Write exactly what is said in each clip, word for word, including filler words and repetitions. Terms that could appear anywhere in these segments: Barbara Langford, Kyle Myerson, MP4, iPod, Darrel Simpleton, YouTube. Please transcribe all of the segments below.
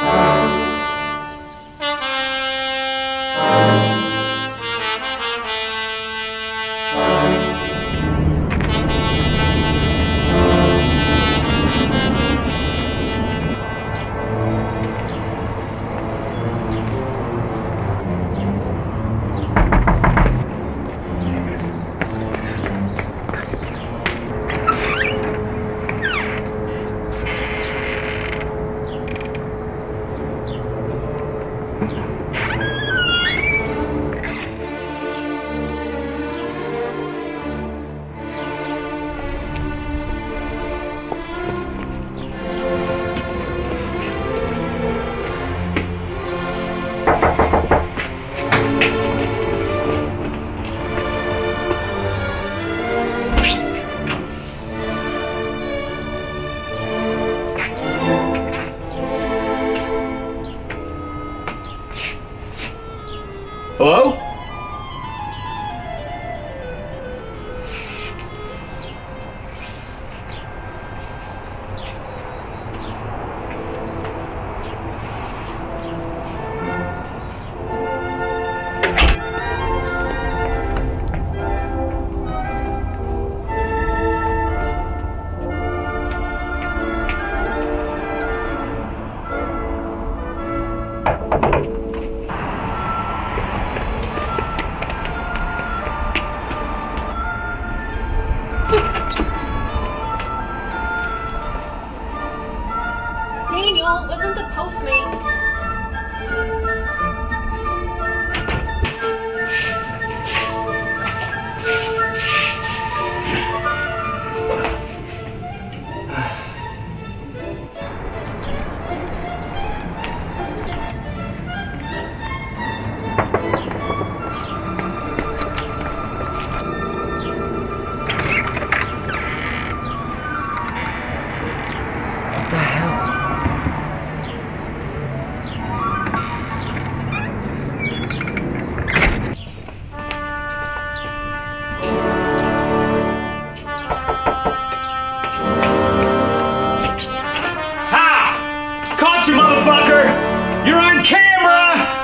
Hello? Wasn't the Postmates? What the hell? You motherfucker! You're on camera!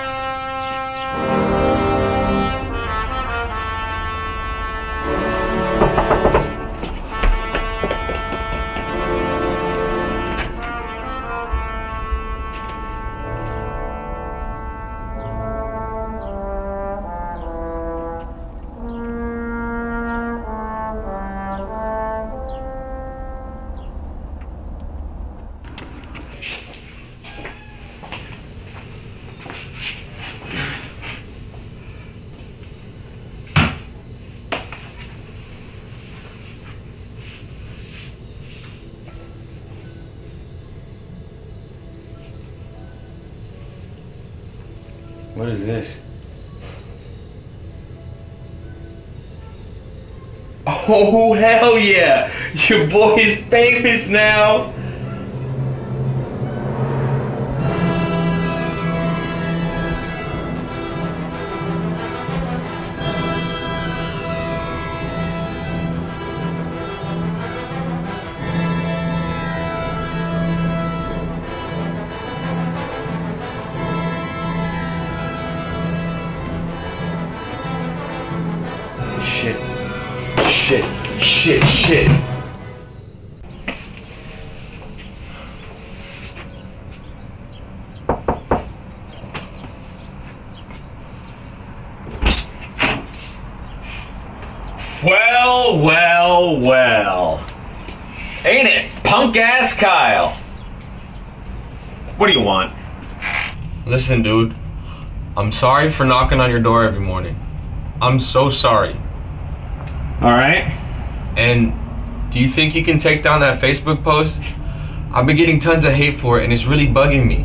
What is this? Oh, hell yeah! Your boy is famous now! Shit, shit, shit, shit. Well, well, well. Ain't it, punk ass Kyle? What do you want? Listen, dude. I'm sorry for knocking on your door every morning. I'm so sorry. Alright. And do you think you can take down that Facebook post? I've been getting tons of hate for it and it's really bugging me.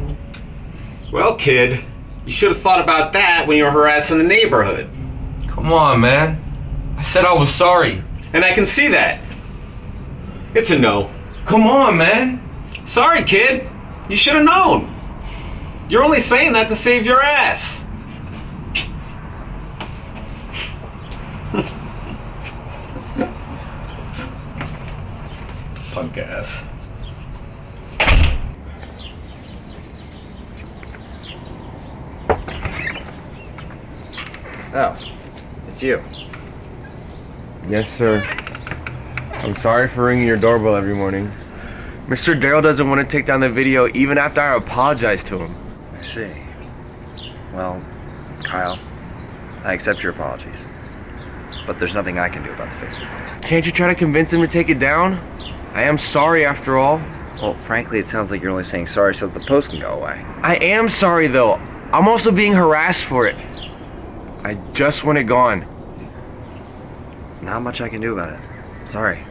Well, kid, you should have thought about that when you were harassing the neighborhood. Come on, man. I said I was sorry. And I can see that. It's a no. Come on, man. Sorry, kid. You should have known. You're only saying that to save your ass. Punk ass. Oh, it's you. Yes, sir. I'm sorry for ringing your doorbell every morning. Mister Darryl doesn't want to take down the video even after I apologize to him. I see. Well, Kyle, I accept your apologies, but there's nothing I can do about the Facebook post. Can't you try to convince him to take it down? I am sorry after all. Well, frankly, it sounds like you're only saying sorry so that the post can go away. I am sorry, though. I'm also being harassed for it. I just want it gone. Not much I can do about it. Sorry.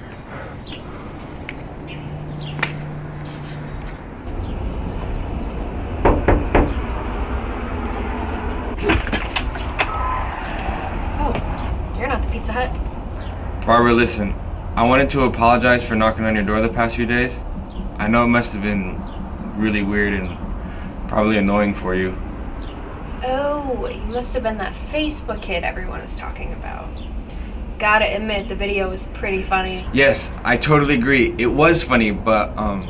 Oh, you're not the Pizza Hut. Barbara, listen. I wanted to apologize for knocking on your door the past few days. I know it must have been really weird and probably annoying for you. Oh, you must have been that Facebook kid everyone is talking about. Gotta admit, the video was pretty funny. Yes, I totally agree. It was funny, but um,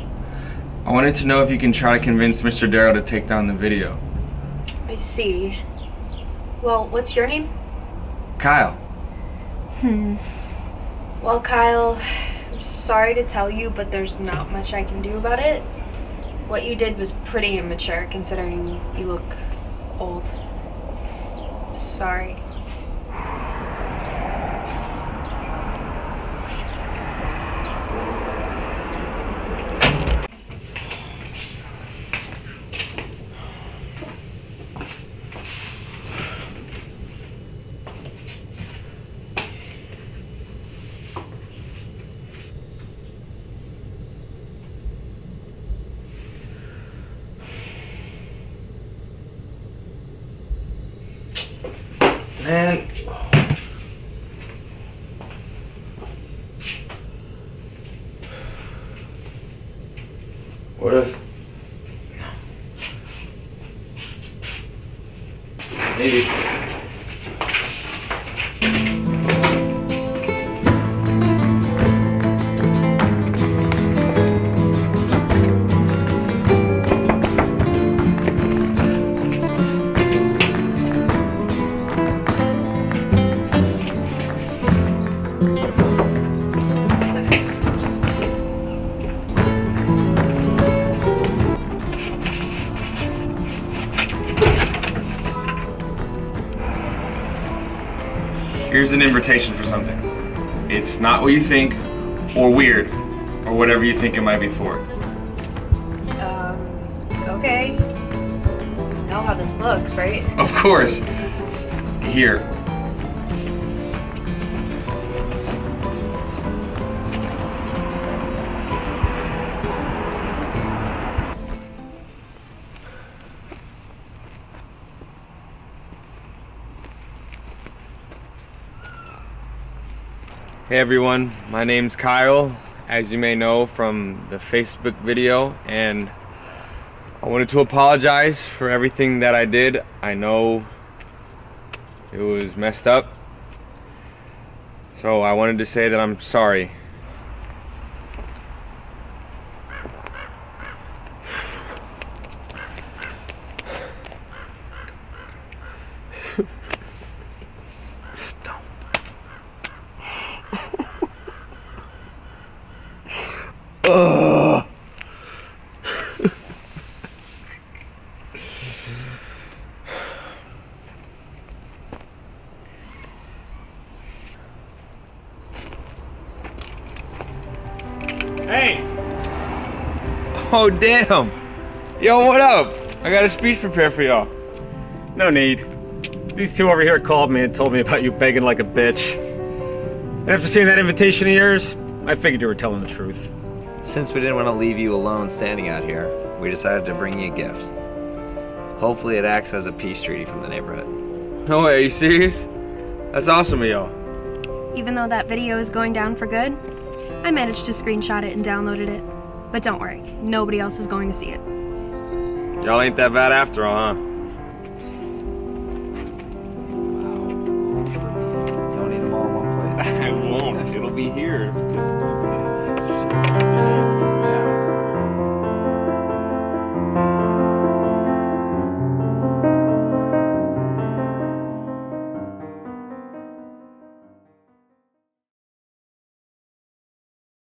I wanted to know if you can try to convince Mister Darryl to take down the video. I see. Well, what's your name? Kyle. Hmm. Well, Kyle, I'm sorry to tell you, but there's not much I can do about it. What you did was pretty immature, considering you look old. Sorry. Man. What if... Maybe... Here's an invitation for something. It's not what you think, or weird, or whatever you think it might be for. Um, okay. You know how this looks, right? Of course. Here. Hey everyone, my name's Kyle, as you may know from the Facebook video, and I wanted to apologize for everything that I did. I know it was messed up, so I wanted to say that I'm sorry. Ugh. Hey! Oh, damn! Yo, what up? I got a speech prepared for y'all. No need. These two over here called me and told me about you begging like a bitch. And after seeing that invitation of yours, I figured you were telling the truth. Since we didn't want to leave you alone standing out here, we decided to bring you a gift. Hopefully it acts as a peace treaty from the neighborhood. No way, are you serious? That's awesome of y'all. Even though that video is going down for good, I managed to screenshot it and downloaded it. But don't worry, nobody else is going to see it. Y'all ain't that bad after all, huh? Wow. Don't need them all in one place. I won't. It'll be here.